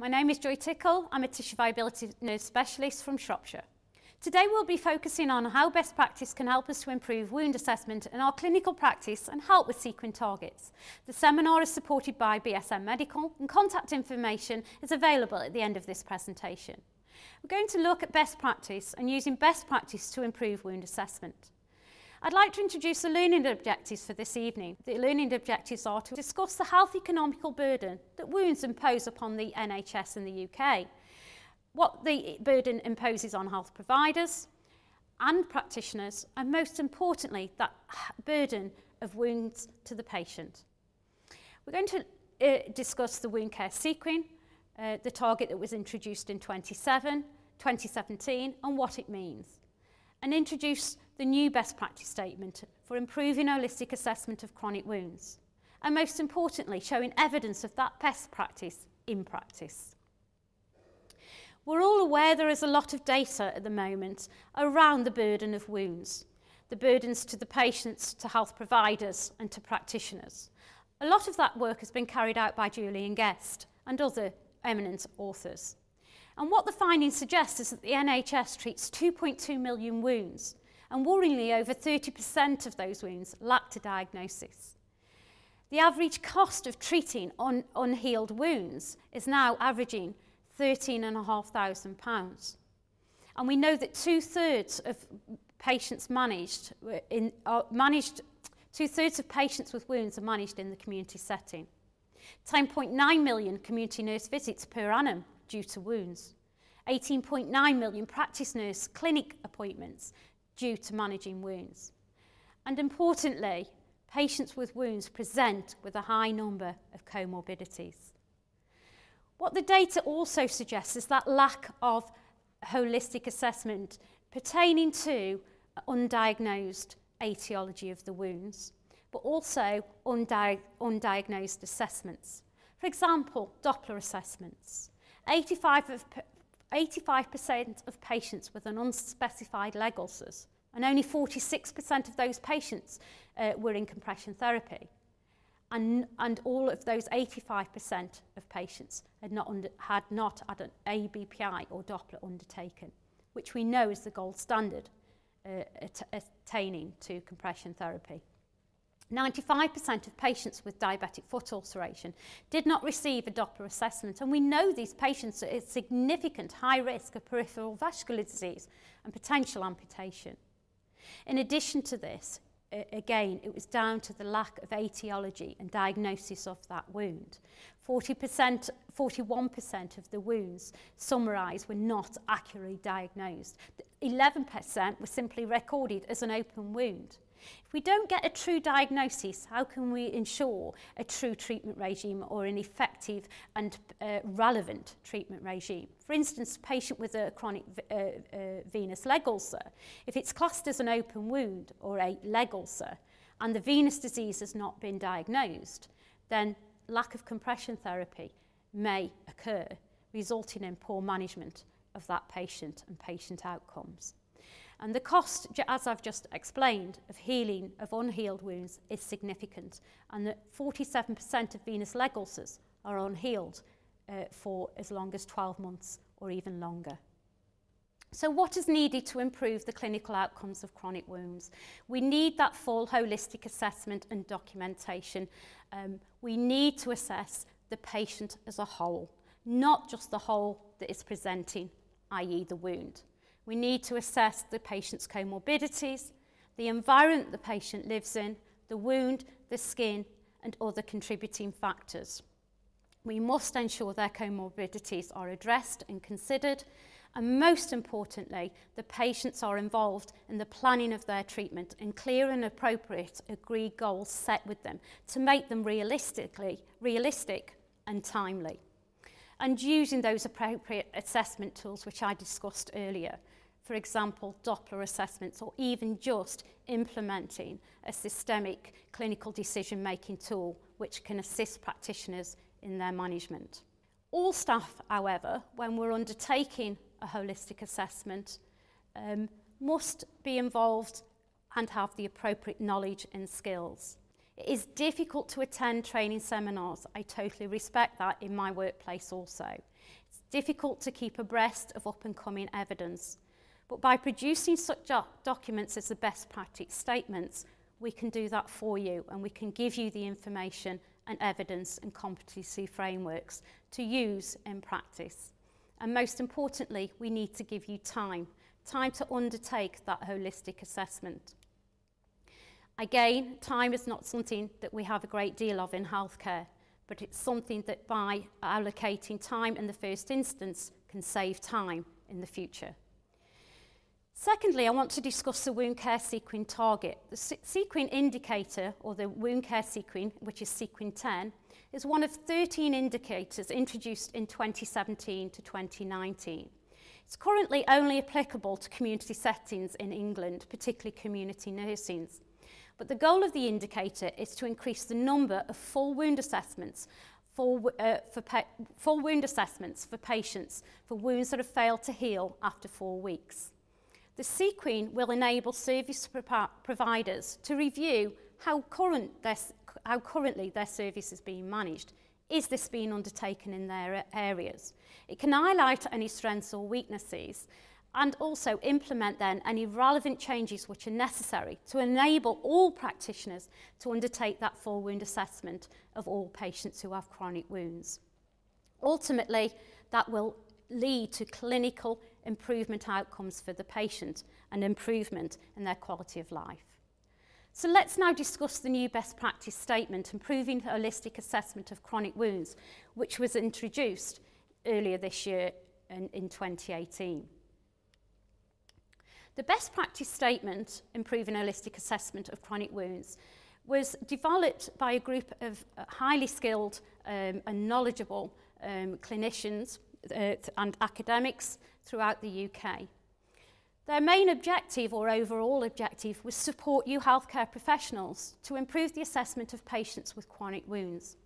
My name is Joy Tickle. I'm a tissue viability nurse specialist from Shropshire. Today we'll be focusing on how best practice can help us to improve wound assessment in our clinical practice and help with CQUIN targets. The seminar is supported by BSN Medical and contact information is available at the end of this presentation. We're going to look at best practice and using best practice to improve wound assessment. I'd like to introduce the learning objectives for this evening. The learning objectives are to discuss the health economical burden that wounds impose upon the NHS in the UK, what the burden imposes on health providers and practitioners, and most importantly, that burden of wounds to the patient. We're going to discuss the wound care CQUIN, the target that was introduced in 2017, and what it means, and introduce the new best practice statement for improving holistic assessment of chronic wounds, and most importantly, showing evidence of that best practice in practice. We're all aware there is a lot of data at the moment around the burden of wounds, the burdens to the patients, to health providers, and to practitioners. A lot of that work has been carried out by Julian Guest and other eminent authors. And what the findings suggest is that the NHS treats 2.2 million wounds, and worryingly, over 30% of those wounds lacked a diagnosis. The average cost of treating unhealed wounds is now averaging £13,500. And we know that two-thirds of patients with wounds are managed in the community setting. 10.9 million community nurse visits per annum due to wounds. 18.9 million practice nurse clinic appointments due to managing wounds. And importantly, patients with wounds present with a high number of comorbidities. What the data also suggests is that lack of holistic assessment pertaining to undiagnosed etiology of the wounds, but also undiagnosed assessments. For example, Doppler assessments. 85% of patients with an unspecified leg ulcers, and only 46% of those patients were in compression therapy. And all of those 85% of patients had not had an ABPI or Doppler undertaken, which we know is the gold standard attaining to compression therapy. 95% of patients with diabetic foot ulceration did not receive a Doppler assessment, and we know these patients are at significant high risk of peripheral vascular disease and potential amputation. In addition to this, again, it was down to the lack of etiology and diagnosis of that wound. 41% of the wounds summarised were not accurately diagnosed. 11% were simply recorded as an open wound. If we don't get a true diagnosis, how can we ensure a true treatment regime or an effective and relevant treatment regime? For instance, a patient with a chronic venous leg ulcer, if it's classed as an open wound or a leg ulcer and the venous disease has not been diagnosed, then lack of compression therapy may occur, resulting in poor management of that patient and patient outcomes. And the cost, as I've just explained, of healing of unhealed wounds is significant, and that 47% of venous leg ulcers are unhealed for as long as 12 months or even longer. So what is needed to improve the clinical outcomes of chronic wounds? We need that full holistic assessment and documentation. We need to assess the patient as a whole, not just the whole that is presenting, i.e. the wound. We need to assess the patient's comorbidities, the environment the patient lives in, the wound, the skin, and other contributing factors. We must ensure their comorbidities are addressed and considered, and most importantly, the patients are involved in the planning of their treatment and clear and appropriate agreed goals set with them to make them realistic and timely, and using those appropriate assessment tools which I discussed earlier. For example, Doppler assessments, or even just implementing a systemic clinical decision-making tool which can assist practitioners in their management. All staff, however, when we're undertaking a holistic assessment, must be involved and have the appropriate knowledge and skills. It is difficult to attend training seminars. I totally respect that in my workplace also. difficult to keep abreast of up-and-coming evidence. But by producing such documents as the best practice statements, we can do that for you, and we can give you the information and evidence and competency frameworks to use in practice. And most importantly, we need to give you time to undertake that holistic assessment. Again, time is not something that we have a great deal of in healthcare, but it's something that by allocating time in the first instance can save time in the future. Secondly, I want to discuss the wound care CQUIN target. The CQUIN indicator, or the wound care CQUIN, which is CQUIN 10, is one of 13 indicators introduced in 2017 to 2019. It's currently only applicable to community settings in England, particularly community nursing. But the goal of the indicator is to increase the number of full wound assessments for patients for wounds that have failed to heal after 4 weeks. The CQUIN will enable service providers to review how currently their service is being managed. Is this being undertaken in their areas? It can highlight any strengths or weaknesses and also implement then any relevant changes which are necessary to enable all practitioners to undertake that full wound assessment of all patients who have chronic wounds. Ultimately, that will lead to clinical improvement outcomes for the patient and improvement in their quality of life. So let's now discuss the new best practice statement, Improving Holistic Assessment of Chronic Wounds, which was introduced earlier this year in 2018. The best practice statement, Improving Holistic Assessment of Chronic Wounds, was developed by a group of highly skilled and knowledgeable clinicians and academics throughout the UK. Their main objective, or overall objective, was to support you healthcare professionals to improve the assessment of patients with chronic wounds.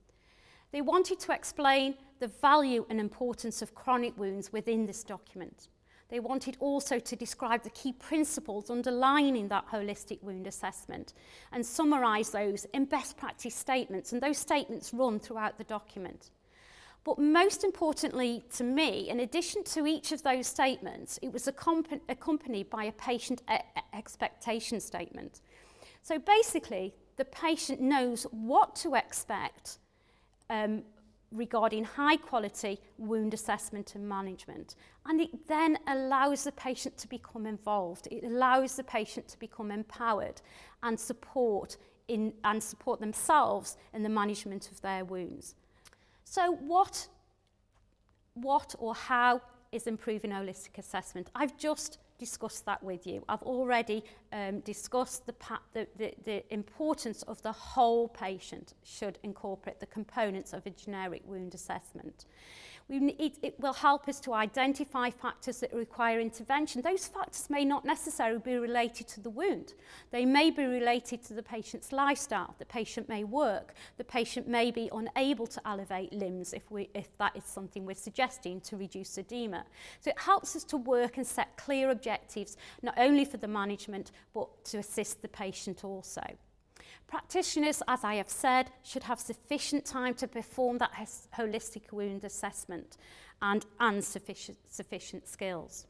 They wanted to explain the value and importance of chronic wounds within this document. They wanted also to describe the key principles underlying that holistic wound assessment and summarise those in best practice statements, and those statements run throughout the document. But most importantly to me, in addition to each of those statements, it was accompanied by a patient expectation statement. So basically, the patient knows what to expect regarding high-quality wound assessment and management. And it then allows the patient to become involved. It allows the patient to become empowered and support themselves in the management of their wounds. So what or how is improving holistic assessment? I've just discussed that with you. I've already discussed the importance of the whole patient should incorporate the components of a generic wound assessment. It will help us to identify factors that require intervention. Those factors may not necessarily be related to the wound. They may be related to the patient's lifestyle. The patient may work. The patient may be unable to elevate limbs if that is something we're suggesting to reduce edema. So it helps us to work and set clear objectives, not only for the management, but to assist the patient also. Practitioners, as I have said, should have sufficient time to perform that holistic wound assessment and sufficient skills.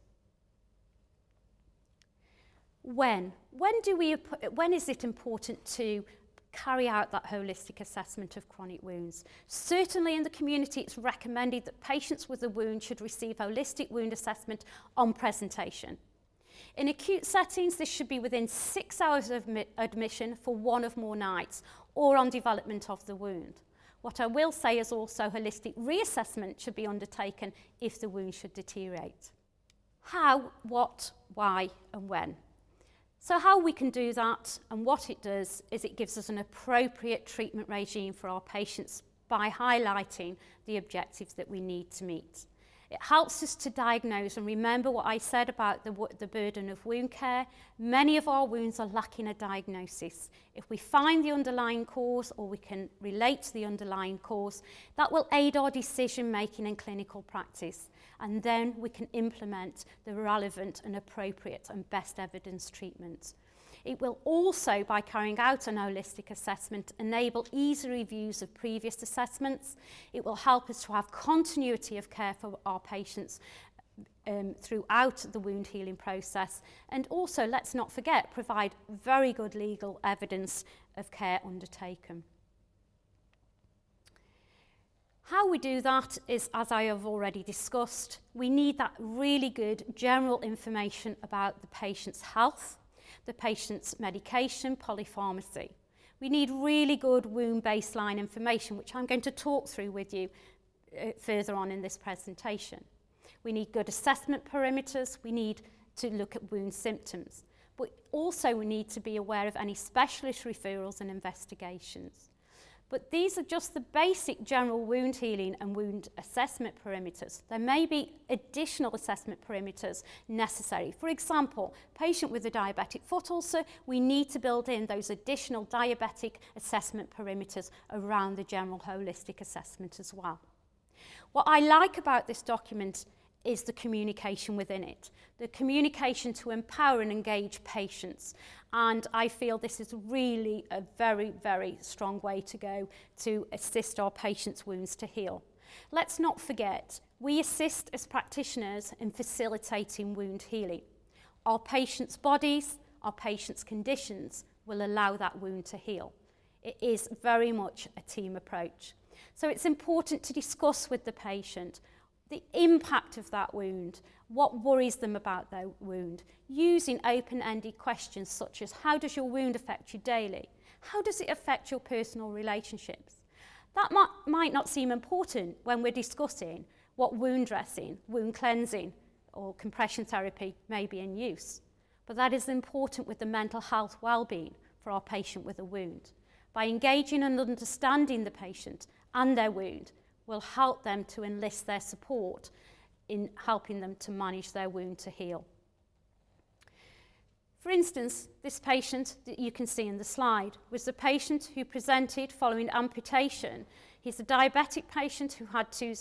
When is it important to carry out that holistic assessment of chronic wounds? Certainly in the community, it's recommended that patients with a wound should receive holistic wound assessment on presentation. In acute settings, this should be within 6 hours of admission for one or more nights, or on development of the wound. What I will say is also holistic reassessment should be undertaken if the wound should deteriorate. How, what, why, and when? So how we can do that, and what it does, is it gives us an appropriate treatment regime for our patients by highlighting the objectives that we need to meet. It helps us to diagnose, and remember what I said about the burden of wound care. Many of our wounds are lacking a diagnosis. If we find the underlying cause, or we can relate to the underlying cause, that will aid our decision making in clinical practice. And then we can implement the relevant and appropriate and best evidence treatment. It will also, by carrying out an holistic assessment, enable easy reviews of previous assessments. It will help us to have continuity of care for our patients throughout the wound healing process, and also, let's not forget, provide very good legal evidence of care undertaken. How we do that is, as I have already discussed, we need that really good general information about the patient's health, the patient's medication, polypharmacy. We need really good wound baseline information, which I'm going to talk through with you further on in this presentation. We need good assessment perimeters, we need to look at wound symptoms, but also we need to be aware of any specialist referrals and investigations. But these are just the basic general wound healing and wound assessment perimeters. There may be additional assessment perimeters necessary. For example, patient with a diabetic foot ulcer, we need to build in those additional diabetic assessment perimeters around the general holistic assessment as well. What I like about this document is the communication within it, the communication to empower and engage patients. And I feel this is really a very, very strong way to go to assist our patients' wounds to heal. Let's not forget, we assist as practitioners in facilitating wound healing. Our patients' bodies, our patients' conditions will allow that wound to heal. It is very much a team approach. So it's important to discuss with the patient the impact of that wound, what worries them about their wound, using open-ended questions such as, how does your wound affect you daily? How does it affect your personal relationships? That might not seem important when we're discussing what wound dressing, wound cleansing or compression therapy may be in use, but that is important with the mental health well-being for our patient with a wound. By engaging and understanding the patient and their wound, will help them to enlist their support in helping them to manage their wound to heal. For instance, this patient that you can see in the slide was the patient who presented following amputation. He's a diabetic patient who had two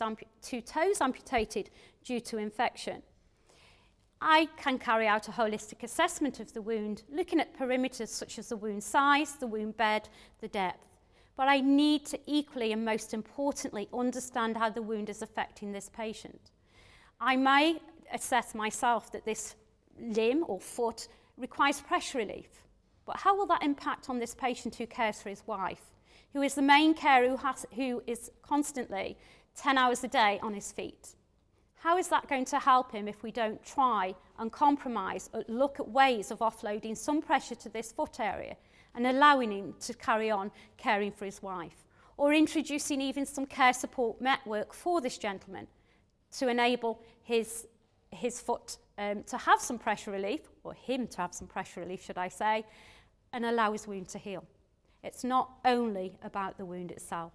toes amputated due to infection. I can carry out a holistic assessment of the wound, looking at perimeters such as the wound size, the wound bed, the depth. But I need to equally and most importantly understand how the wound is affecting this patient. I may assess myself that this limb or foot requires pressure relief, but how will that impact on this patient who cares for his wife, who is the main carer, who is constantly 10 hours a day on his feet? How is that going to help him if we don't try and compromise or look at ways of offloading some pressure to this foot area and allowing him to carry on caring for his wife, or introducing even some care support network for this gentleman to enable his foot to have some pressure relief, or him to have some pressure relief, should I say, and allow his wound to heal. It's not only about the wound itself.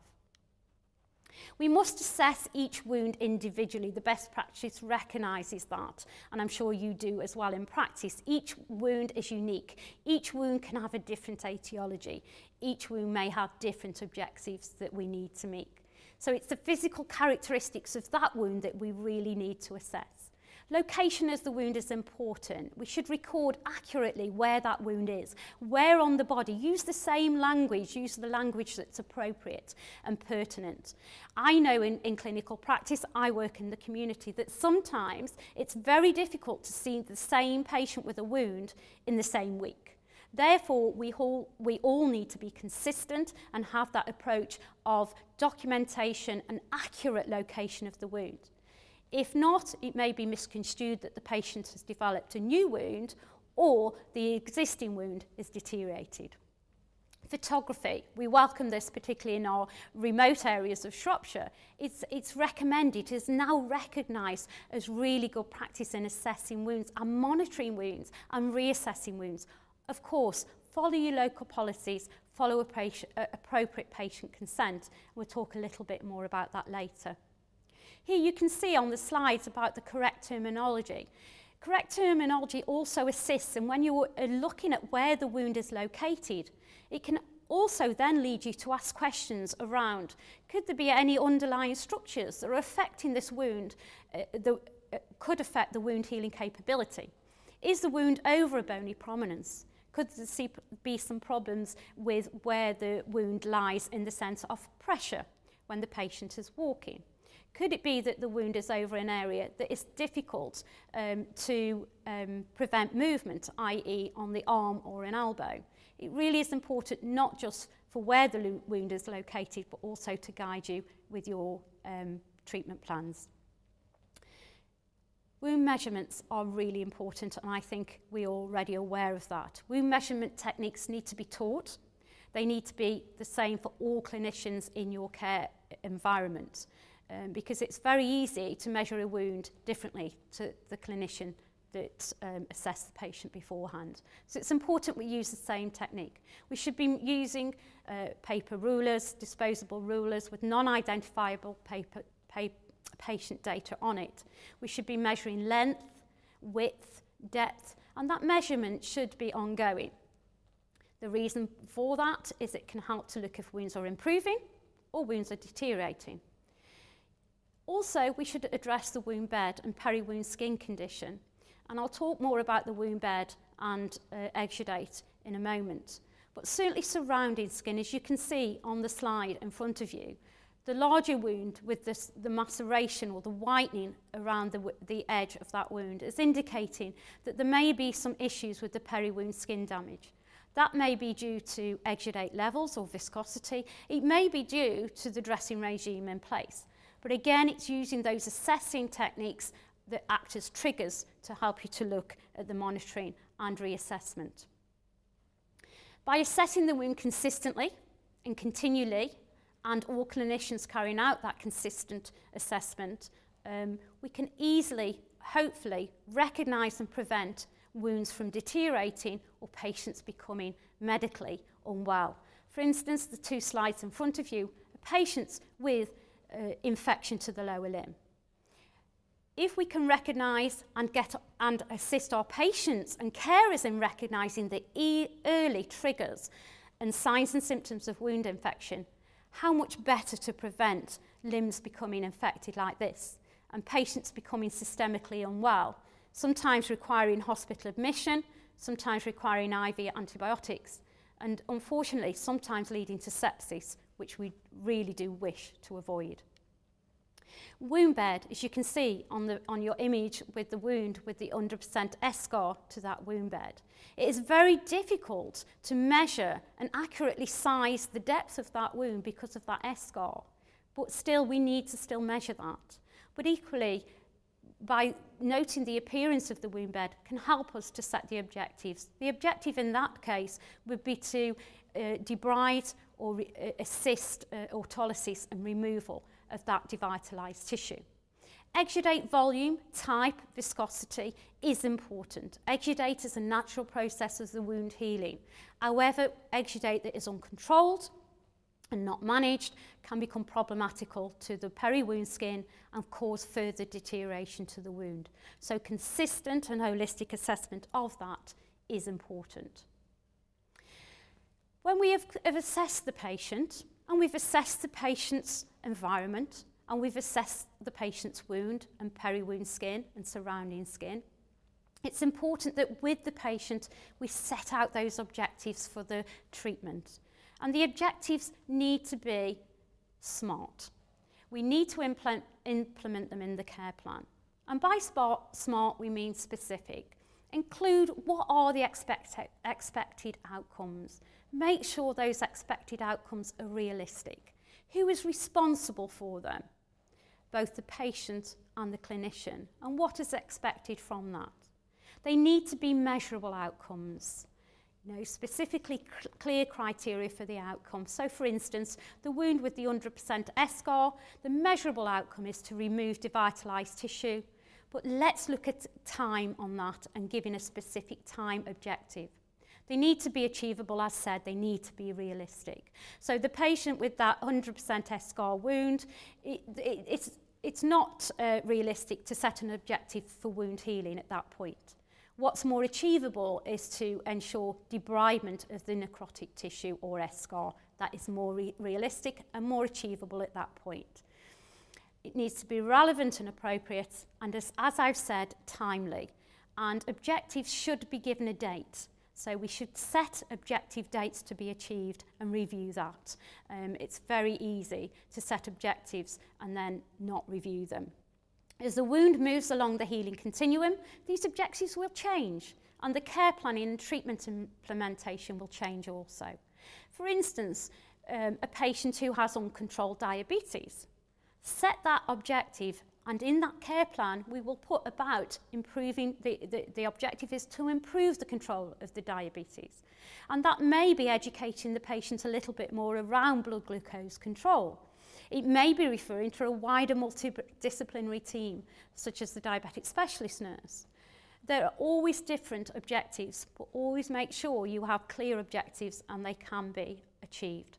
We must assess each wound individually. The best practice recognises that, and I'm sure you do as well in practice. Each wound is unique. Each wound can have a different etiology. Each wound may have different objectives that we need to meet. So it's the physical characteristics of that wound that we really need to assess. Location of the wound is important. We should record accurately where that wound is, where on the body. Use the same language, use the language that's appropriate and pertinent. I know in clinical practice, I work in the community, that sometimes it's very difficult to see the same patient with a wound in the same week. Therefore, we all need to be consistent and have that approach of documentation and accurate location of the wound. If not, it may be misconstrued that the patient has developed a new wound or the existing wound is deteriorated. Photography, we welcome this particularly in our remote areas of Shropshire. It's recommended, it's now recognised as really good practice in assessing wounds and monitoring wounds and reassessing wounds. Of course, follow your local policies, follow appropriate patient consent. We'll talk a little bit more about that later. Here you can see on the slides about the correct terminology. Correct terminology also assists, and when you're looking at where the wound is located, it can also then lead you to ask questions around, could there be any underlying structures that are affecting this wound that could affect the wound healing capability? Is the wound over a bony prominence? could be some problems with where the wound lies in the sense of pressure when the patient is walking. Could it be that the wound is over an area that is difficult to prevent movement, i.e. on the arm or an elbow? It really is important not just for where the wound is located, but also to guide you with your treatment plans. Wound measurements are really important, and I think we're already aware of that. Wound measurement techniques need to be taught. They need to be the same for all clinicians in your care environment, because it's very easy to measure a wound differently to the clinician that assessed the patient beforehand. So it's important we use the same technique. We should be using paper rulers, disposable rulers with non-identifiable patient data on it. We should be measuring length, width, depth, and that measurement should be ongoing. The reason for that is it can help to look if wounds are improving or wounds are deteriorating. Also, we should address the wound bed and peri-wound skin condition. And I'll talk more about the wound bed and exudate in a moment. But certainly surrounding skin, as you can see on the slide in front of you, the larger wound with this, the maceration or the whitening around the edge of that wound is indicating that there may be some issues with the peri-wound skin damage. That may be due to exudate levels or viscosity. It may be due to the dressing regime in place. But again, it's using those assessing techniques that act as triggers to help you to look at the monitoring and reassessment. By assessing the wound consistently and continually, and all clinicians carrying out that consistent assessment, we can easily, hopefully, recognise and prevent wounds from deteriorating or patients becoming medically unwell. For instance, the two slides in front of you are patients with infection to the lower limb. If we can recognise and assist our patients and carers in recognising the early triggers and signs and symptoms of wound infection, how much better to prevent limbs becoming infected like this and patients becoming systemically unwell, sometimes requiring hospital admission, sometimes requiring IV antibiotics, and unfortunately sometimes leading to sepsis, which we really do wish to avoid. Wound bed, as you can see on your image with the wound with the 100% eschar to that wound bed. It is very difficult to measure and accurately size the depth of that wound because of that eschar, but still we need to still measure that. But equally, by noting the appearance of the wound bed can help us to set the objectives. The objective in that case would be to debride or assist autolysis and removal of that devitalised tissue. Exudate volume, type, viscosity is important. Exudate is a natural process of the wound healing. However, exudate that is uncontrolled and not managed can become problematical to the peri-wound skin and cause further deterioration to the wound. So consistent and holistic assessment of that is important. When we have assessed the patient, and we've assessed the patient's environment, and we've assessed the patient's wound and peri-wound skin and surrounding skin, it's important that with the patient we set out those objectives for the treatment. And the objectives need to be SMART. We need to implement them in the care plan. And by SMART we mean specific. Include what are the expected outcomes. Make sure those expected outcomes are realistic. Who is responsible for them? Both the patient and the clinician. And what is expected from that? They need to be measurable outcomes. You know, specifically clear criteria for the outcome. So for instance, the wound with the 100% eschar, the measurable outcome is to remove devitalised tissue. But let's look at time on that and giving a specific time objective. They need to be achievable, as said, they need to be realistic. So the patient with that 100% eschar wound, it's not realistic to set an objective for wound healing at that point. What's more achievable is to ensure debridement of the necrotic tissue or eschar. That is more realistic and more achievable at that point. It needs to be relevant and appropriate, and as I've said, timely. And objectives should be given a date. So we should set objective dates to be achieved and review that. It's very easy to set objectives and then not review them. As the wound moves along the healing continuum, these objectives will change, and the care planning and treatment implementation will change also. For instance, a patient who has uncontrolled diabetes. Set that objective, and in that care plan we will put about improving, the objective is to improve the control of the diabetes. And that may be educating the patient a little bit more around blood glucose control. It may be referring to a wider multidisciplinary team, such as the diabetic specialist nurse. There are always different objectives, but always make sure you have clear objectives and they can be achieved.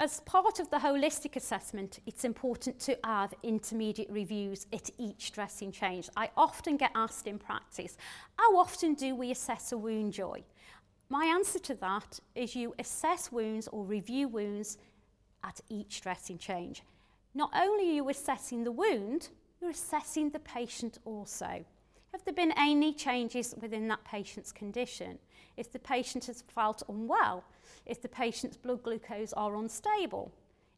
As part of the holistic assessment, it's important to have intermediate reviews at each dressing change. I often get asked in practice, how often do we assess a wound, Joy? My answer to that is you assess wounds or review wounds at each dressing change. Not only are you assessing the wound, you're assessing the patient also. Have there been any changes within that patient's condition? If the patient has felt unwell, if the patient's blood glucose are unstable,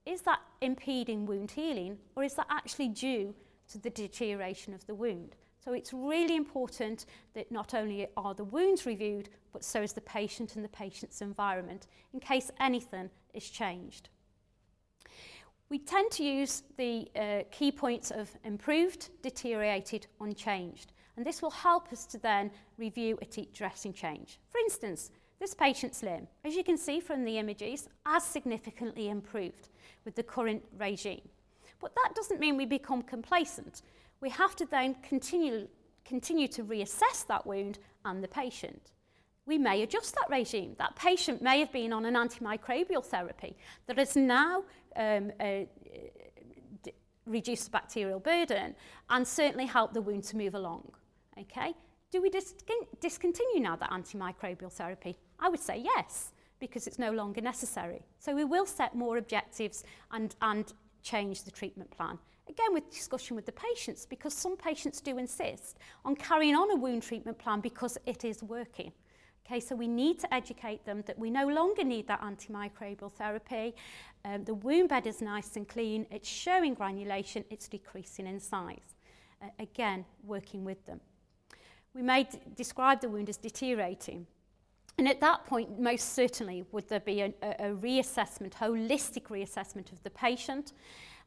is that impeding wound healing, or is that actually due to the deterioration of the wound? So it's really important that not only are the wounds reviewed, but so is the patient and the patient's environment, in case anything is changed. We tend to use the key points of improved, deteriorated, unchanged. And this will help us to then review at each dressing change. For instance, this patient's limb, as you can see from the images, has significantly improved with the current regime. But that doesn't mean we become complacent. We have to then continue to reassess that wound and the patient. We may adjust that regime. That patient may have been on an antimicrobial therapy that has now reduced the bacterial burden and certainly helped the wound to move along. Okay? Do we discontinue now that antimicrobial therapy? I would say yes, because it's no longer necessary. So we will set more objectives and change the treatment plan. Again, with discussion with the patients, because some patients do insist on carrying on a wound treatment plan because it is working. Okay, so we need to educate them that we no longer need that antimicrobial therapy. The wound bed is nice and clean, it's showing granulation, it's decreasing in size. Again, working with them. We may describe the wound as deteriorating. And at that point, most certainly, would there be a reassessment, holistic reassessment of the patient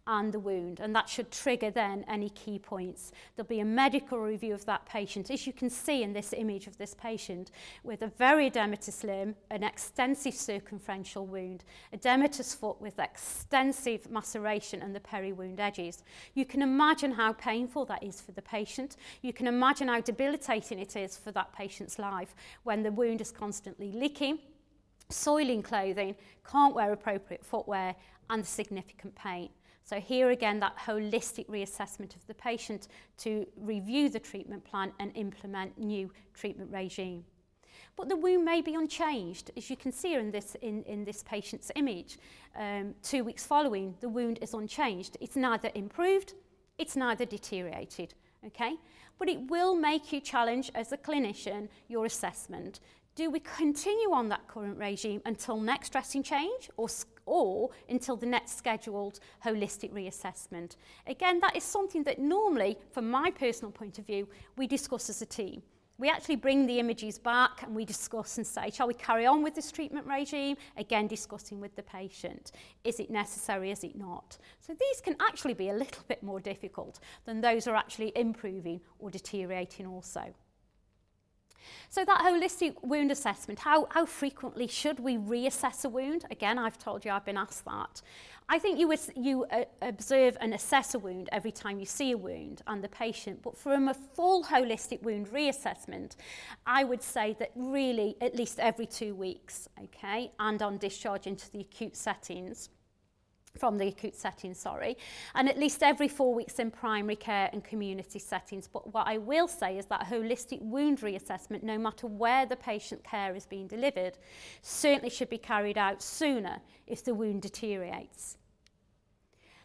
and the wound, and that should trigger then any key points. There'll be a medical review of that patient, as you can see in this image of this patient, with a very edematous limb, an extensive circumferential wound, edematous foot with extensive maceration and the peri-wound edges. You can imagine how painful that is for the patient. You can imagine how debilitating it is for that patient's life when the wound is constantly leaking, soiling clothing, can't wear appropriate footwear, and significant pain. So here again, that holistic reassessment of the patient to review the treatment plan and implement new treatment regime. But the wound may be unchanged, as you can see in this patient's image. 2 weeks following, the wound is unchanged. It's neither improved, it's neither deteriorated, okay? But it will make you challenge, as a clinician, your assessment. Do we continue on that current regime until next dressing change, or until the next scheduled holistic reassessment? Again, that is something that normally, from my personal point of view, we discuss as a team. We actually bring the images back and we discuss and say, shall we carry on with this treatment regime? Again, discussing with the patient. Is it necessary? Is it not? So these can actually be a little bit more difficult than those who are actually improving or deteriorating also. So that holistic wound assessment, how frequently should we reassess a wound? Again, I've told you I've been asked that. I think you observe and assess a wound every time you see a wound and the patient, but from a full holistic wound reassessment, I would say that really at least every 2 weeks, okay, and on discharge into the acute settings. From the acute setting, sorry, and at least every 4 weeks in primary care and community settings. But what I will say is that holistic wound reassessment, no matter where the patient care is being delivered, certainly should be carried out sooner if the wound deteriorates.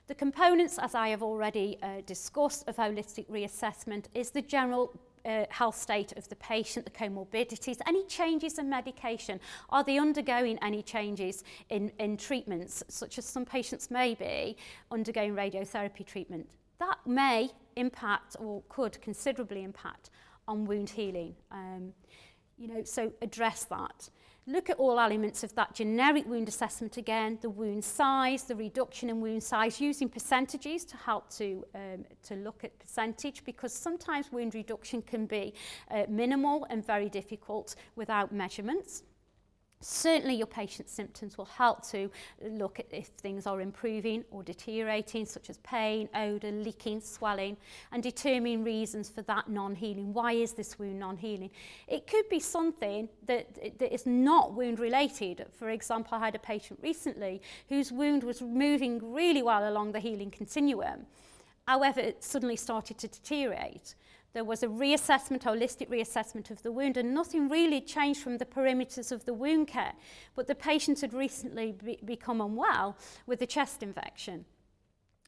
The components, as I have already discussed, of holistic reassessment is the general health state of the patient, the comorbidities, any changes in medication. Are they undergoing any changes in treatments, such as some patients may be undergoing radiotherapy treatment? That may impact or could considerably impact on wound healing. You know, so address that. Look at all elements of that generic wound assessment again, the wound size, the reduction in wound size, using percentages to help to look at percentage, because sometimes wound reduction can be minimal and very difficult without measurements. Certainly your patient's symptoms will help to look at if things are improving or deteriorating, such as pain, odour, leaking, swelling, and determine reasons for that non-healing. Why is this wound non-healing? It could be something that is not wound related. For example, I had a patient recently whose wound was moving really well along the healing continuum. However, it suddenly started to deteriorate. There was a reassessment, holistic reassessment of the wound, and nothing really changed from the perimeters of the wound care. But the patient had recently become unwell with a chest infection.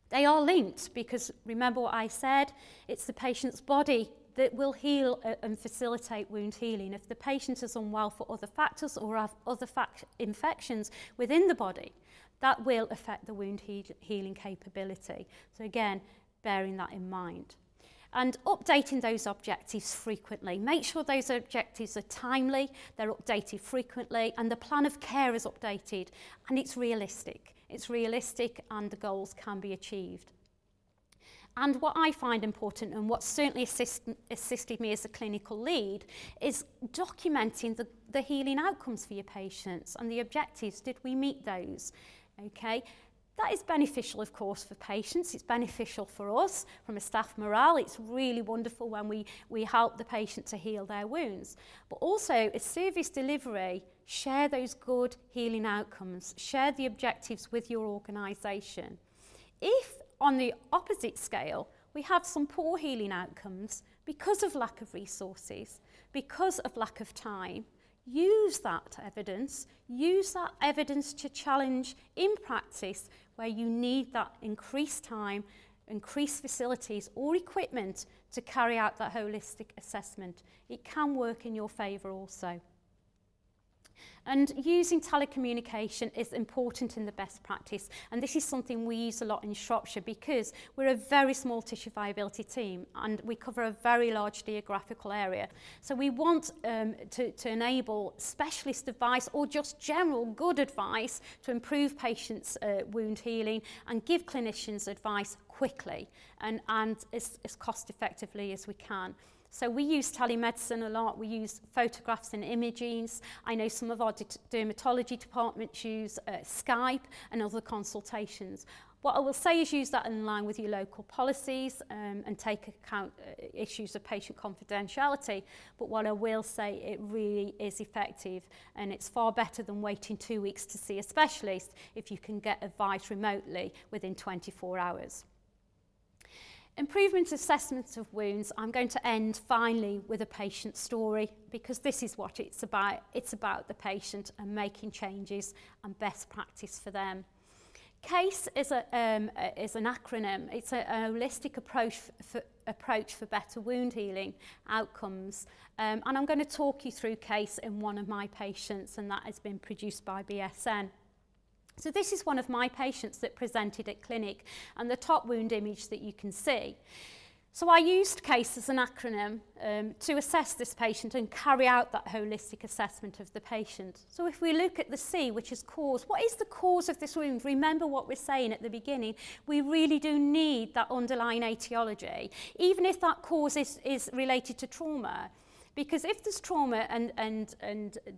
They are linked because, remember what I said, it's the patient's body that will heal and facilitate wound healing. If the patient is unwell for other factors or have other infections within the body, that will affect the wound healing capability. So again, bearing that in mind. And updating those objectives frequently. Make sure those objectives are timely, they're updated frequently, and the plan of care is updated, and it's realistic. It's realistic and the goals can be achieved. And what I find important, and what certainly assisted me as a clinical lead, is documenting the healing outcomes for your patients and the objectives. Did we meet those? Okay. That is beneficial, of course, for patients. It's beneficial for us from a staff morale. It's really wonderful when we help the patient to heal their wounds. But also, as service delivery, share those good healing outcomes. Share the objectives with your organisation. If, on the opposite scale, we have some poor healing outcomes because of lack of resources, because of lack of time, use that evidence to challenge in practice where you need that increased time, increased facilities or equipment to carry out that holistic assessment. It can work in your favour also. And using telecommunication is important in the best practice, and this is something we use a lot in Shropshire because we're a very small tissue viability team and we cover a very large geographical area. So we want to enable specialist advice or just general good advice to improve patients' wound healing and give clinicians advice quickly and as cost effectively as we can. So we use telemedicine a lot, we use photographs and imagings. I know some of our dermatology departments use Skype and other consultations. What I will say is use that in line with your local policies and take account issues of patient confidentiality. But what I will say, it really is effective and it's far better than waiting 2 weeks to see a specialist if you can get advice remotely within 24 hours. Improvement assessments of wounds. I'm going to end finally with a patient story because this is what it's about. It's about the patient and making changes and best practice for them. CASE is an acronym. It's a holistic approach for better wound healing outcomes. And I'm going to talk you through CASE in one of my patients, and that has been produced by BSN. So this is one of my patients that presented at clinic, and the top wound image that you can see. So I used CASE as an acronym to assess this patient and carry out that holistic assessment of the patient. So if we look at the C, which is cause, what is the cause of this wound? Remember what we're saying at the beginning, we really do need that underlying etiology, even if that cause is related to trauma. Because if there's trauma and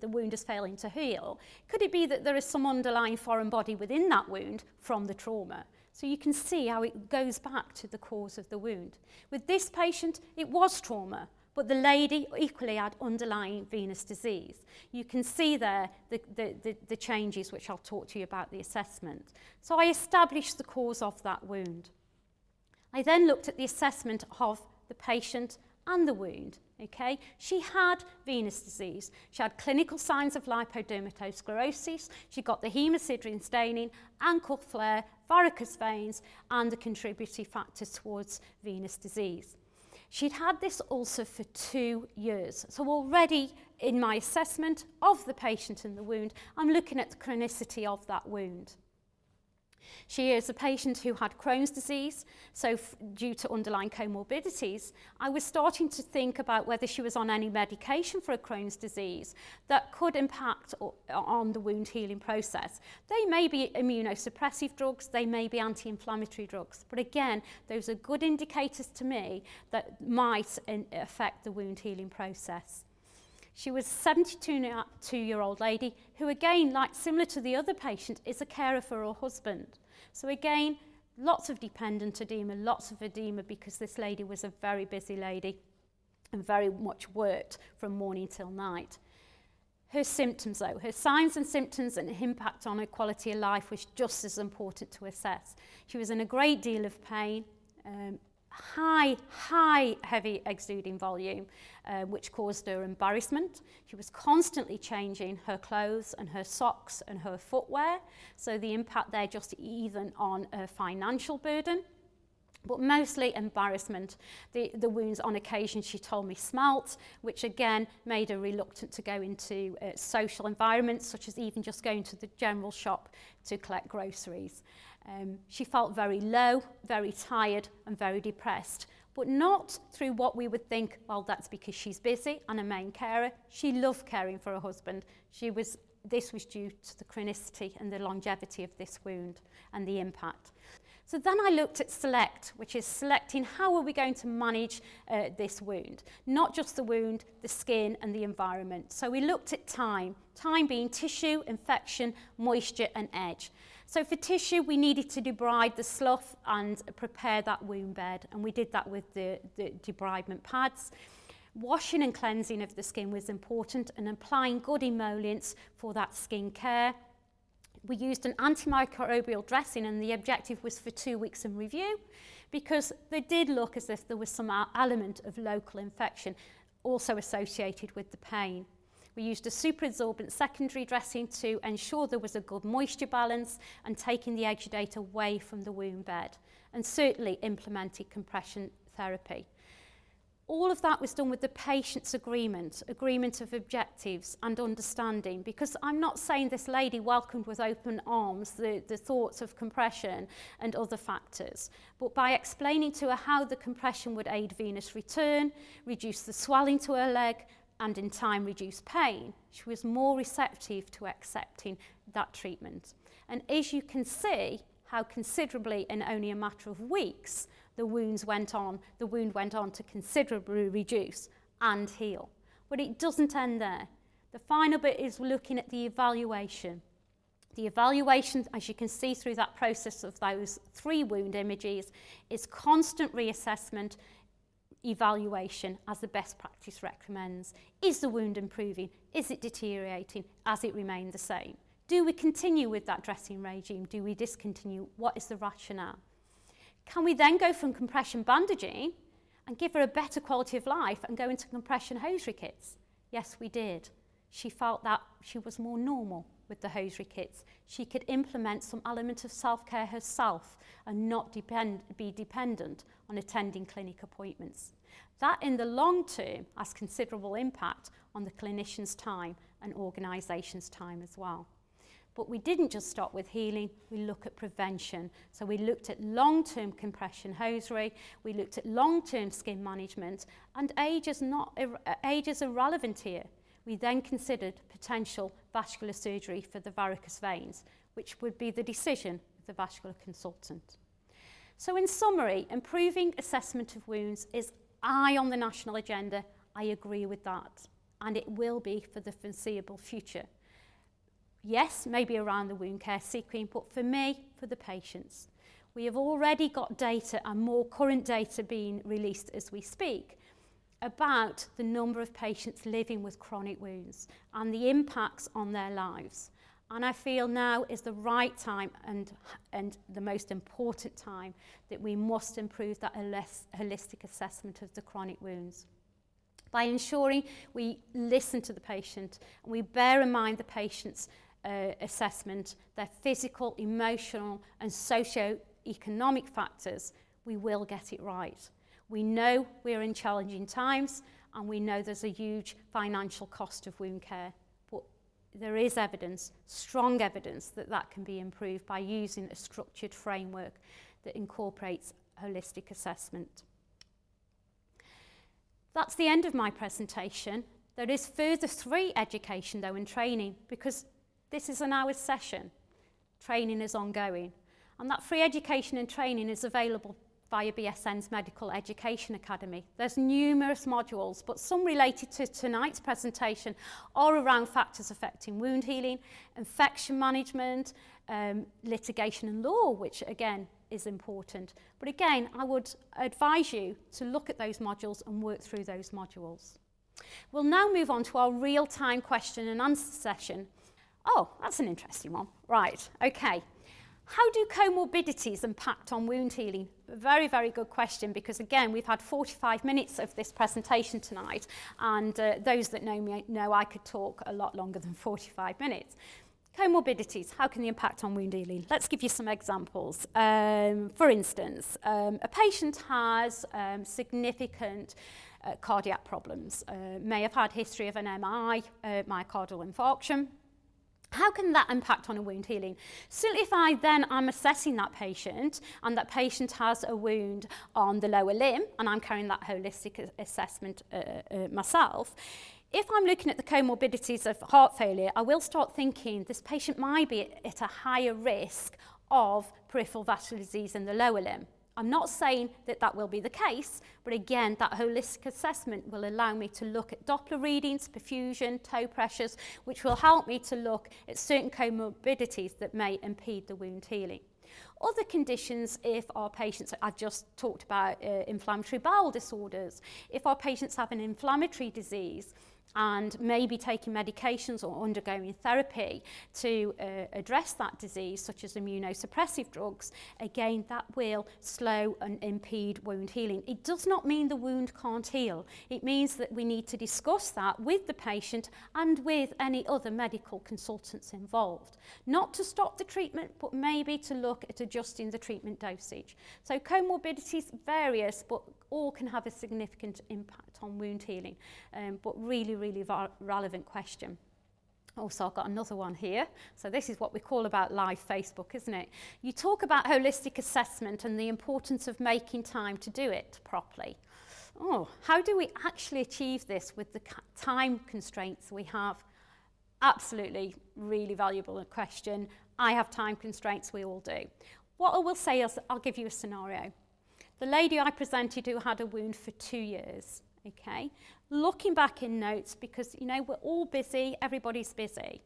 the wound is failing to heal, could it be that there is some underlying foreign body within that wound from the trauma? So you can see how it goes back to the cause of the wound. With this patient, it was trauma, but the lady equally had underlying venous disease. You can see there the changes which I'll talk to you about the assessment. So I established the cause of that wound. I then looked at the assessment of the patient and the wound. Okay, she had venous disease, she had clinical signs of lipodermatosclerosis, she got the hemosiderin staining, ankle flare, varicose veins and the contributory factors towards venous disease. She'd had this ulcer for 2 years. So already in my assessment of the patient and the wound, I'm looking at the chronicity of that wound. She is a patient who had Crohn's disease, so due to underlying comorbidities, I was starting to think about whether she was on any medication for a Crohn's disease that could impact on the wound healing process. They may be immunosuppressive drugs, they may be anti-inflammatory drugs, but again, those are good indicators to me that might affect the wound healing process. She was a 72-year-old lady who, again, like similar to the other patient, is a carer for her husband. So again, lots of dependent edema, lots of edema, because this lady was a very busy lady and very much worked from morning till night. Her symptoms, though, her signs and symptoms and impact on her quality of life was just as important to assess. She was in a great deal of pain, high heavy exuding volume, which caused her embarrassment. She was constantly changing her clothes and her socks and her footwear, so the impact there just even on a financial burden, but mostly embarrassment. The wounds, on occasion, she told me, smelt, which again made her reluctant to go into social environments, such as even just going to the general shop to collect groceries. She felt very low, very tired and very depressed, but not through what we would think, well, that's because she's busy and a main carer. She loved caring for her husband. This was due to the chronicity and the longevity of this wound and the impact. So then I looked at select, which is selecting how are we going to manage this wound, not just the wound, the skin and the environment. So we looked at time being tissue, infection, moisture and edge. So for tissue, we needed to debride the slough and prepare that wound bed, and we did that with the debridement pads. Washing and cleansing of the skin was important, and applying good emollients for that skin care. We used an antimicrobial dressing, and the objective was for 2 weeks in review, because they did look as if there was some element of local infection also associated with the pain. We used a superabsorbent secondary dressing to ensure there was a good moisture balance and taking the exudate away from the wound bed, and certainly implemented compression therapy. All of that was done with the patient's agreement of objectives and understanding, because I'm not saying this lady welcomed with open arms the thoughts of compression and other factors, but by explaining to her how the compression would aid venous return, reduce the swelling to her leg, and in time reduce pain, she was more receptive to accepting that treatment. And as you can see, how considerably in only a matter of weeks, the wound went on to considerably reduce and heal. But it doesn't end there. The final bit is looking at the evaluation. The evaluation, as you can see through that process of those 3 wound images, is constant reassessment, evaluation as the best practice recommends. Is the wound improving? Is it deteriorating? Has it remained the same? Do we continue with that dressing regime? Do we discontinue? What is the rationale? Can we then go from compression bandaging and give her a better quality of life and go into compression hosiery kits? Yes, we did. She felt that she was more normal with the hosiery kits. She could implement some element of self-care herself and not be dependent on attending clinic appointments. That, in the long term, has considerable impact on the clinician's time and organisation's time as well. But we didn't just stop with healing, we look at prevention. So we looked at long-term compression hosiery, we looked at long-term skin management, and age is irrelevant here. We then considered potential vascular surgery for the varicose veins, which would be the decision of the vascular consultant. So in summary, improving assessment of wounds is high on the national agenda. I agree with that, and it will be for the foreseeable future. Yes, maybe around the wound care CQUIN, but for me, for the patients. We have already got data, and more current data being released as we speak, about the number of patients living with chronic wounds and the impacts on their lives. And I feel now is the right time and the most important time that we must improve that holistic assessment of the chronic wounds, by ensuring we listen to the patient and we bear in mind the patient's assessment, their physical, emotional and socio-economic factors. We will get it right. We know we're in challenging times and we know there's a huge financial cost of wound care. But there is evidence, strong evidence, that that can be improved by using a structured framework that incorporates holistic assessment. That's the end of my presentation. There is further three education though and training, because this is an hour's session. Training is ongoing. And that free education and training is available via BSN's Medical Education Academy. There's numerous modules, but some related to tonight's presentation are around factors affecting wound healing, infection management, litigation and law, which again is important. But again, I would advise you to look at those modules and work through those modules. We'll now move on to our real-time question and answer session. Oh, that's an interesting one. Right, okay. How do comorbidities impact on wound healing? Very, very good question, because again, we've had 45 minutes of this presentation tonight, and those that know me know I could talk a lot longer than 45 minutes. Comorbidities, how can they impact on wound healing? Let's give you some examples. For instance, a patient has significant cardiac problems, may have had history of an MI, myocardial infarction. How can that impact on a wound healing? So if I then am assessing that patient and that patient has a wound on the lower limb and I'm carrying that holistic assessment myself, if I'm looking at the comorbidities of heart failure, I will start thinking this patient might be at a higher risk of peripheral vascular disease in the lower limb. I'm not saying that that will be the case, but again, that holistic assessment will allow me to look at Doppler readings, perfusion, toe pressures, which will help me to look at certain comorbidities that may impede the wound healing. Other conditions, if our patients, I've just talked about inflammatory bowel disorders, if our patients have an inflammatory disease, and maybe taking medications or undergoing therapy to address that disease, such as immunosuppressive drugs, again, that will slow and impede wound healing. It does not mean the wound can't heal. It means that we need to discuss that with the patient and with any other medical consultants involved. Not to stop the treatment, but maybe to look at adjusting the treatment dosage. So comorbidities various, but all can have a significant impact on wound healing, but really relevant question. Also, I've got another one here. So this is what we call about live Facebook, isn't it? You talk about holistic assessment and the importance of making time to do it properly. Oh, how do we actually achieve this with the time constraints we have? Absolutely, really valuable question. I have time constraints, we all do. What I will say is I'll give you a scenario. The lady I presented who had a wound for 2 years, okay? Looking back in notes, because, you know, we're all busy, everybody's busy.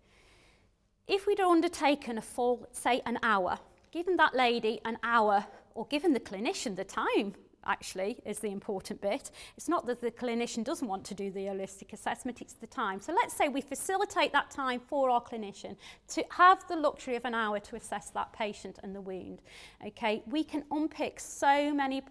If we'd undertaken a full, say, an hour, given that lady an hour, or given the clinician the time, actually, is the important bit. It's not that the clinician doesn't want to do the holistic assessment, it's the time. So let's say we facilitate that time for our clinician to have the luxury of an hour to assess that patient and the wound. Okay, we can unpick so many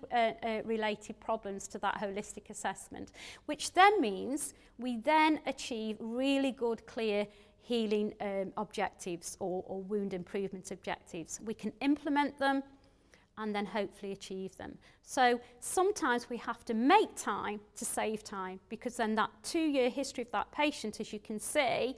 related problems to that holistic assessment, which then means we then achieve really good, clear healing objectives or wound improvement objectives. We can implement them and then hopefully achieve them. So sometimes we have to make time to save time, because then that 2-year history of that patient, as you can see,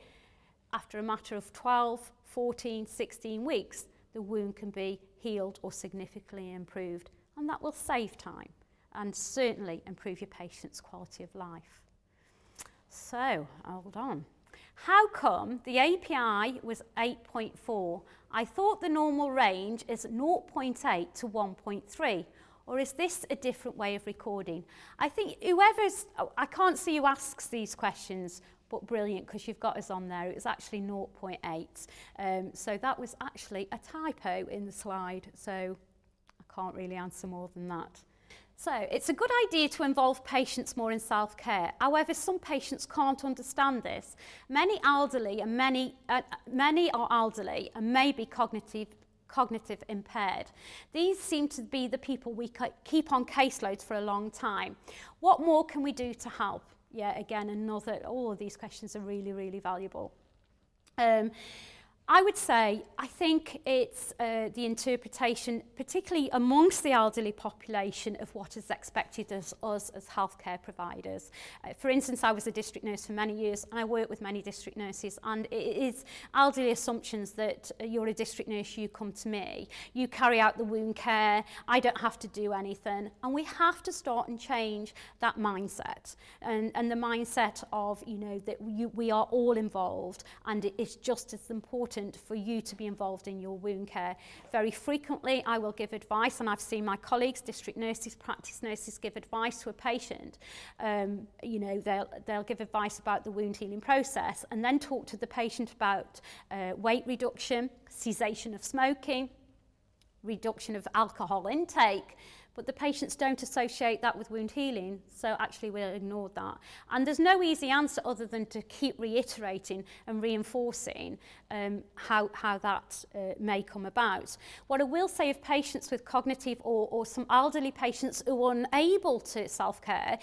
after a matter of 12, 14, 16 weeks, the wound can be healed or significantly improved. And that will save time and certainly improve your patient's quality of life. So, hold on. How come the API was 8.4? I thought the normal range is 0.8 to 1.3, or is this a different way of recording? I think whoever's, oh, I can't see who asks these questions, but brilliant, because you've got us on there. It was actually 0.8. So that was actually a typo in the slide, so I can't really answer more than that. So it's a good idea to involve patients more in self-care. However, some patients can't understand this. Many elderly and many are elderly and may be cognitive impaired. These seem to be the people we keep on caseloads for a long time. What more can we do to help? Yeah, again, all of these questions are really valuable. I would say, I think it's the interpretation, particularly amongst the elderly population, of what is expected of us as healthcare providers. For instance, I was a district nurse for many years, and I work with many district nurses, and it is elderly assumptions that you're a district nurse, you come to me, you carry out the wound care, I don't have to do anything. And we have to start and change that mindset, and the mindset of, you know, that we are all involved, and it's just as important for you to be involved in your wound care. Very frequently I will give advice, and I've seen my colleagues, district nurses, practice nurses, give advice to a patient. You know, they'll give advice about the wound healing process and then talk to the patient about weight reduction, cessation of smoking, reduction of alcohol intake, but the patients don't associate that with wound healing, so actually we'll ignore that. And there's no easy answer other than to keep reiterating and reinforcing how that may come about. What I will say of patients with cognitive or some elderly patients who are unable to self-care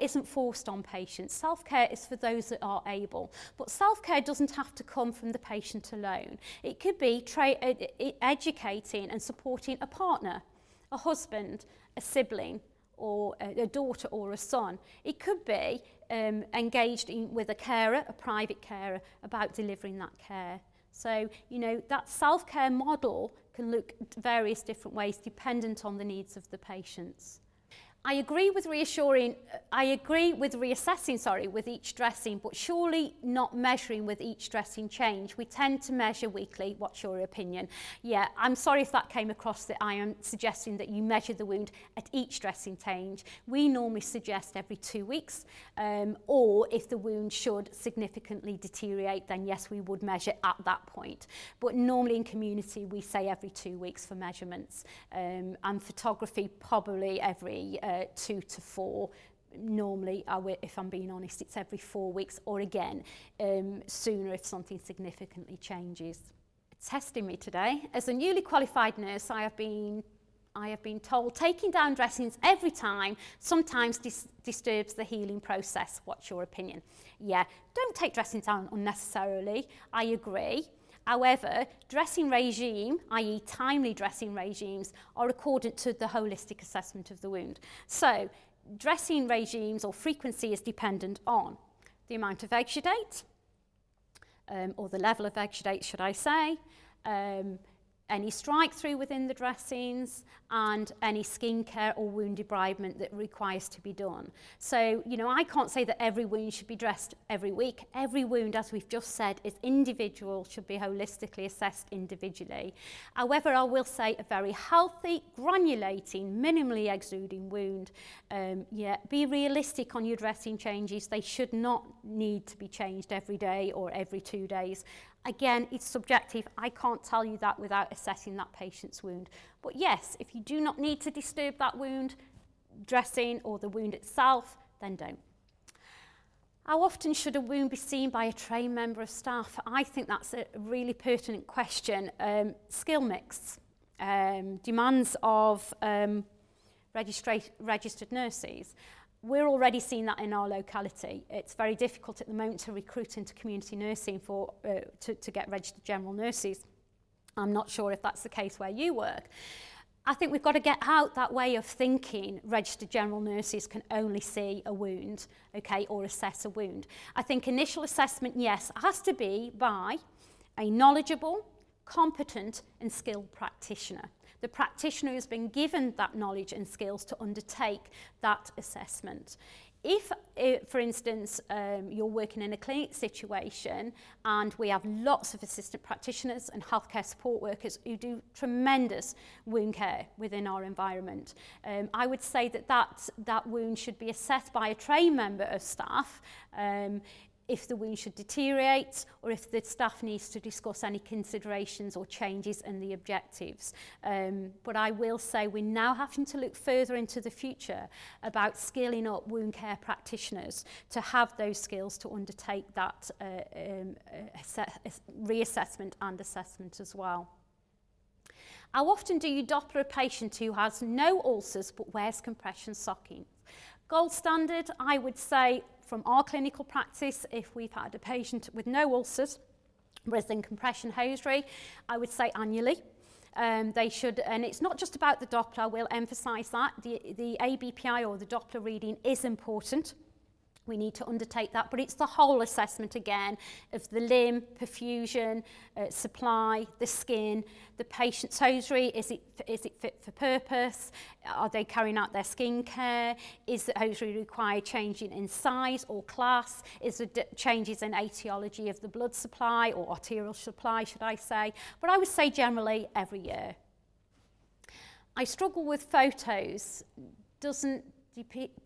isn't forced on patients. Self-care is for those that are able, but self-care doesn't have to come from the patient alone. It could be educating and supporting a partner, a husband, a sibling, or a daughter or a son. It could be engaged with a carer, a private carer, about delivering that care. So, you know, that self-care model can look various different ways dependent on the needs of the patients. I agree with reassessing, sorry, with each dressing, but surely not measuring with each dressing change. We tend to measure weekly. What's your opinion? Yeah, I'm sorry if that came across that I am suggesting that you measure the wound at each dressing change. We normally suggest every 2 weeks, or if the wound should significantly deteriorate, then yes, we would measure at that point. But normally in community, we say every 2 weeks for measurements, and photography probably every 2 to 4, normally, if I'm being honest, it's every 4 weeks, or again, sooner if something significantly changes. Testing me today. As a newly qualified nurse, I have been told taking down dressings every time sometimes disturbs the healing process. What's your opinion? Yeah, don't take dressings down unnecessarily. I agree. However, dressing regime, i.e. timely dressing regimes, are accordant to the holistic assessment of the wound. So, dressing regimes or frequency is dependent on the amount of exudate, or the level of exudate, should I say, any strike through within the dressings, and any skin care or wound debridement that requires to be done. So, you know, I can't say that every wound should be dressed every week. Every wound, as we've just said, is individual, should be holistically assessed individually. However, I will say a very healthy, granulating, minimally exuding wound, yeah, be realistic on your dressing changes. They should not need to be changed every day or every 2 days. Again, it's subjective. I can't tell you that without assessing that patient's wound. But yes, if you do not need to disturb that wound dressing or the wound itself, then don't. How often should a wound be seen by a trained member of staff? I think that's a really pertinent question. Skill mix, demands of registered nurses. We're already seeing that in our locality. It's very difficult at the moment to recruit into community nursing for to get registered general nurses. I'm not sure if that's the case where you work. I think we've got to get out that way of thinking registered general nurses can only see a wound, okay, or assess a wound. I think initial assessment, yes, has to be by a knowledgeable, competent and skilled practitioner. The practitioner has been given that knowledge and skills to undertake that assessment. If, for instance, you're working in a clinic situation and we have lots of assistant practitioners and healthcare support workers who do tremendous wound care within our environment, I would say that that wound should be assessed by a trained member of staff if the wound should deteriorate, or if the staff needs to discuss any considerations or changes in the objectives. But I will say we're now having to look further into the future about skilling up wound care practitioners to have those skills to undertake that reassessment and assessment as well. How often do you Doppler a patient who has no ulcers but wears compression stockings? Gold standard, I would say, from our clinical practice, if we've had a patient with no ulcers Brisbane compression hosiery, I would say annually. They should, and it's not just about the Doppler, we'll emphasise that. The ABPI or the Doppler reading is important. We need to undertake that, but it's the whole assessment again of the limb, perfusion, supply, the skin, the patient's hosiery. Is it fit for purpose? Are they carrying out their skin care? Is the hosiery required changing in size or class? Is there changes in etiology of the blood supply or arterial supply, should I say? But I would say generally every year. I struggle with photos. Doesn't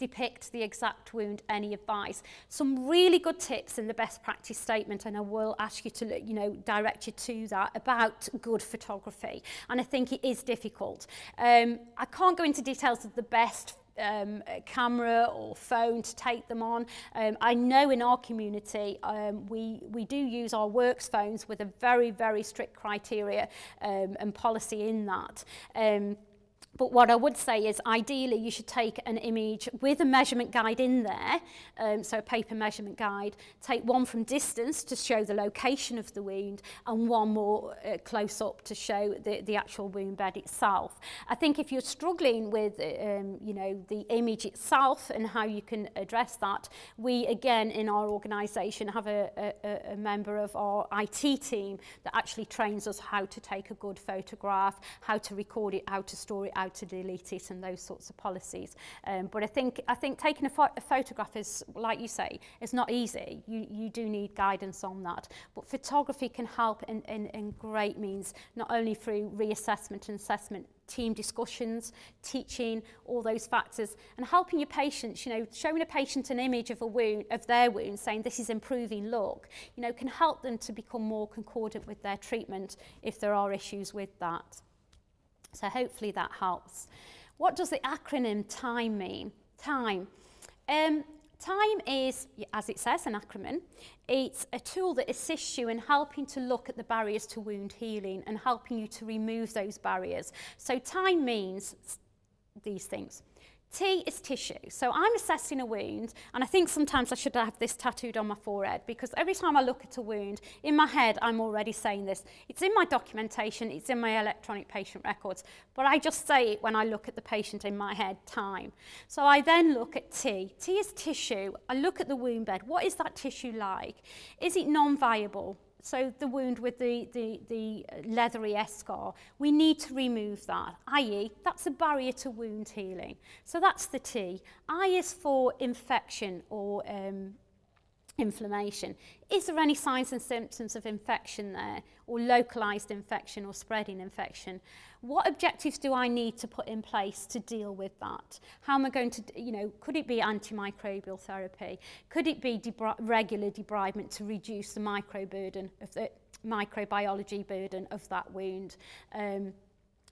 depict the exact wound, any advice. Some really good tips in the best practice statement, and I will ask you to look, direct you to that, about good photography. And I think it is difficult. I can't go into details of the best camera or phone to take them on. I know in our community we do use our works phones with a very, very strict criteria and policy in that. But what I would say is ideally you should take an image with a measurement guide in there, so a paper measurement guide, take one from distance to show the location of the wound and one more close up to show the actual wound bed itself. I think if you're struggling with the image itself and how you can address that, we again in our organisation have a member of our IT team that actually trains us how to take a good photograph, how to record it, how to store it, how to delete it, and those sorts of policies. But I think taking a photograph is, like you say, it's not easy. You do need guidance on that. But photography can help in great means, not only through reassessment and assessment, team discussions, teaching, all those factors, and helping your patients, showing a patient an image of a wound, of their wound, saying this is improving, look, can help them to become more concordant with their treatment if there are issues with that. So hopefully that helps. What does the acronym TIME mean? TIME. TIME is, as it says, an acronym. It's a tool that assists you in helping to look at the barriers to wound healing and helping you to remove those barriers. So TIME means these things. T is tissue. So I'm assessing a wound, and I think sometimes I should have this tattooed on my forehead, because every time I look at a wound, in my head I'm already saying this. It's in my documentation, it's in my electronic patient records, but I just say it when I look at the patient in my head, time. So I then look at T. T is tissue. I look at the wound bed. What is that tissue like? Is it non-viable? So the wound with the leathery eschar, we need to remove that, i.e. that's a barrier to wound healing. So that's the T. I is for infection or inflammation. Is there any signs and symptoms of infection there, or localised infection or spreading infection? What objectives do I need to put in place to deal with that? How am I going to, could it be antimicrobial therapy? Could it be regular debridement to reduce the microbiology burden of that wound?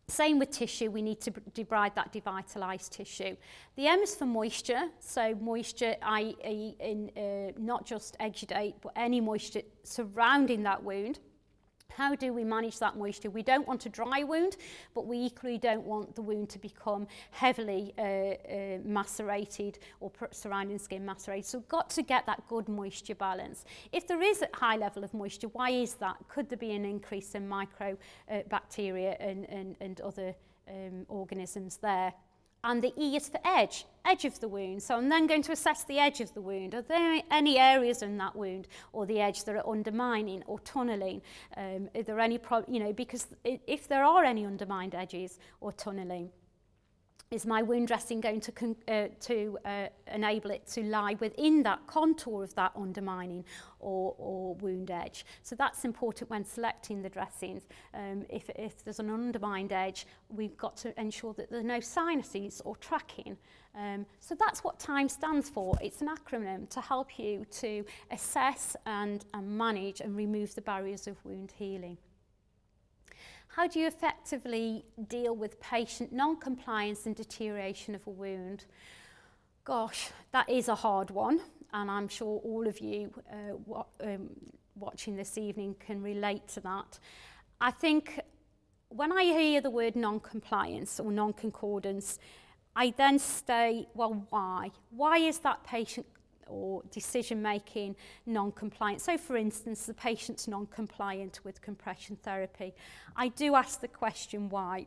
Same with tissue, we need to debride that devitalised tissue. The M is for moisture, so moisture, i.e. in not just exudate, but any moisture surrounding that wound. How do we manage that moisture? We don't want a dry wound, but we equally don't want the wound to become heavily macerated or surrounding skin macerated. So we've got to get that good moisture balance. If there is a high level of moisture, why is that? Could there be an increase in microbacteria and other organisms there? And the E is for edge of the wound. So I'm then going to assess the edge of the wound. Are there any areas in that wound or the edge that are undermining or tunnelling? Are there any because if there are any undermined edges or tunnelling, is my wound dressing going to enable it to lie within that contour of that undermining or wound edge? So that's important when selecting the dressings. If there's an undermined edge, we've got to ensure that there are no sinuses or tracking. So that's what TIME stands for. It's an acronym to help you to assess and manage and remove the barriers of wound healing. How do you effectively deal with patient non-compliance and deterioration of a wound? Gosh, that is a hard one, and I'm sure all of you watching this evening can relate to that. I think when I hear the word non-compliance or non-concordance, I then say, well, why? Why is that patient or decision-making non-compliant. So, for instance, the patient's non-compliant with compression therapy. I do ask the question why.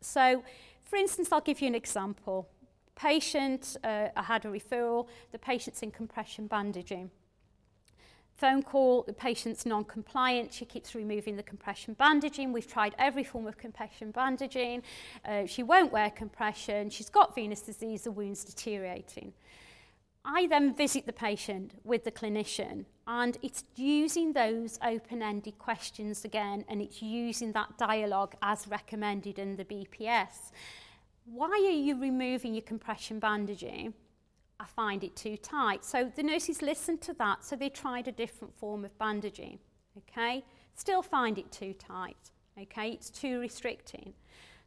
So, for instance, I'll give you an example. Patient, I had a referral, the patient's in compression bandaging. Phone call, the patient's non-compliant, she keeps removing the compression bandaging. We've tried every form of compression bandaging. She won't wear compression. She's got venous disease, the wound's deteriorating. I then visit the patient with the clinician, and it's using those open-ended questions again, and it's using that dialogue as recommended in the BPS. Why are you removing your compression bandaging? I find it too tight. So the nurses listened to that, so they tried a different form of bandaging, okay? Still find it too tight, okay? It's too restricting.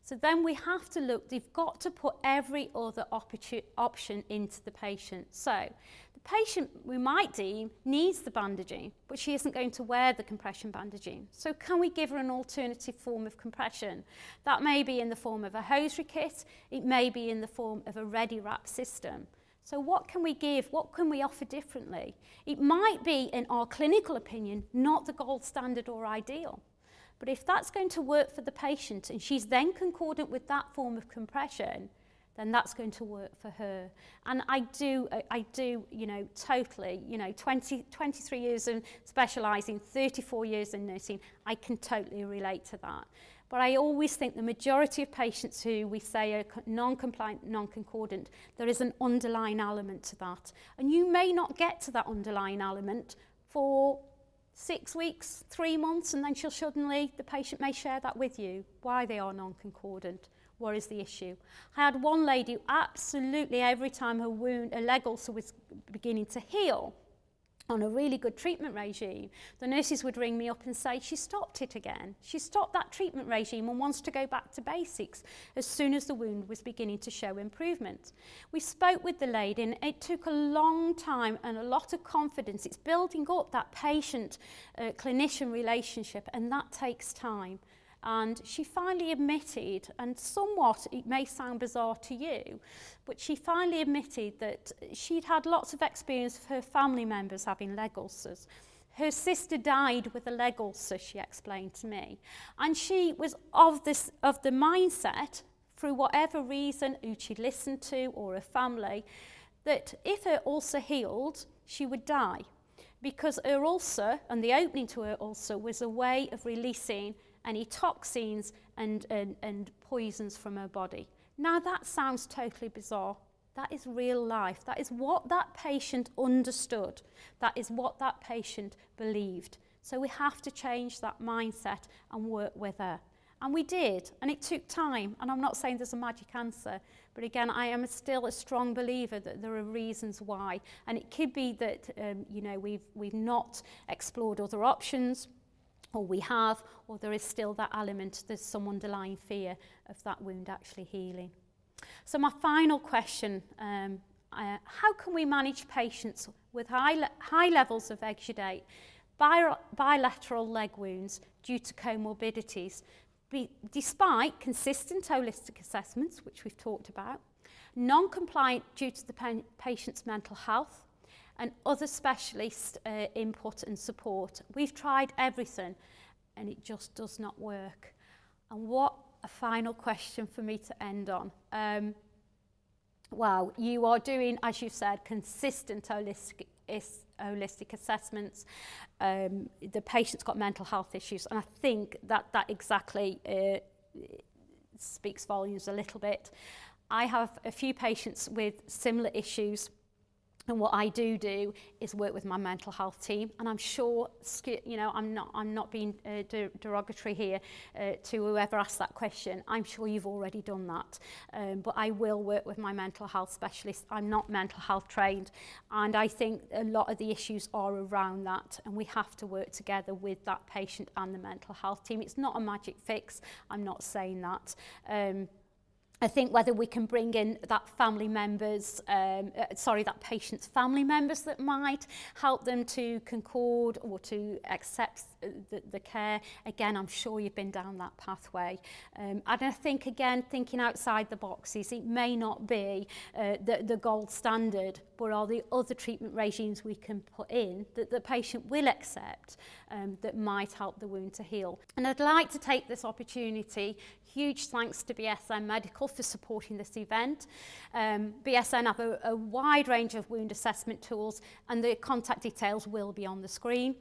So then we have to look, they've got to put every other option into the patient. So the patient, we might deem, needs the bandaging, but she isn't going to wear the compression bandaging. So can we give her an alternative form of compression? That may be in the form of a hosiery kit, it may be in the form of a ready wrap system. So what can we give? What can we offer differently? It might be, in our clinical opinion, not the gold standard or ideal. But if that's going to work for the patient and she's then concordant with that form of compression, then that's going to work for her. And I do, you know, totally, you know, 23 years in specialising, 34 years in nursing, I can totally relate to that. But I always think the majority of patients who we say are non-compliant, non-concordant, there is an underlying element to that. And you may not get to that underlying element for 6 weeks, 3 months, and then she'll suddenly, the patient may share that with you, why they are non-concordant. What is the issue? I had one lady who absolutely every time her wound, her leg ulcer was beginning to heal, on a really good treatment regime, the nurses would ring me up and say, she stopped it again. She stopped that treatment regime and wants to go back to basics as soon as the wound was beginning to show improvement. We spoke with the lady, and it took a long time and a lot of confidence. It's building up that patient-clinician relationship, and that takes time. And she finally admitted, and somewhat, it may sound bizarre to you, but she finally admitted that she'd had lots of experience of her family members having leg ulcers. Her sister died with a leg ulcer, she explained to me. And she was of the mindset, through whatever reason, who she'd listened to or her family, that if her ulcer healed, she would die. Because her ulcer, and the opening to her ulcer, was a way of releasing any toxins and poisons from her body. Now that sounds totally bizarre. That is real life. That is what that patient understood. That is what that patient believed. So we have to change that mindset and work with her. And we did, and it took time. And I'm not saying there's a magic answer, but again, I am still a strong believer that there are reasons why. And it could be that you know, we've not explored other options, or we have, or there is still that element, there's some underlying fear of that wound actually healing. So my final question, how can we manage patients with high levels of exudate, bilateral leg wounds due to comorbidities, despite consistent holistic assessments, which we've talked about, non-compliant due to the patient's mental health, and other specialist input and support. We've tried everything and it just does not work. And what a final question for me to end on. Wow, you are doing, as you said, consistent holistic assessments. The patient's got mental health issues, and I think that exactly speaks volumes a little bit. I have a few patients with similar issues. And what I do is work with my mental health team, and I'm sure, you know, I'm not being derogatory here to whoever asked that question. I'm sure you've already done that, but I will work with my mental health specialist. I'm not mental health trained, and I think a lot of the issues are around that, and we have to work together with that patient and the mental health team. It's not a magic fix. I'm not saying that. I think whether we can bring in that family members, that patient's family members that might help them to concord or to accept the care. Again, I'm sure you've been down that pathway. And I think, again, thinking outside the boxes, it may not be the gold standard, but are there other treatment regimes we can put in that the patient will accept that might help the wound to heal? And I'd like to take this opportunity, huge thanks to BSN Medical for supporting this event. BSN have a wide range of wound assessment tools, and the contact details will be on the screen.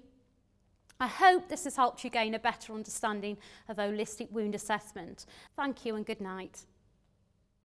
I hope this has helped you gain a better understanding of holistic wound assessment. Thank you and good night.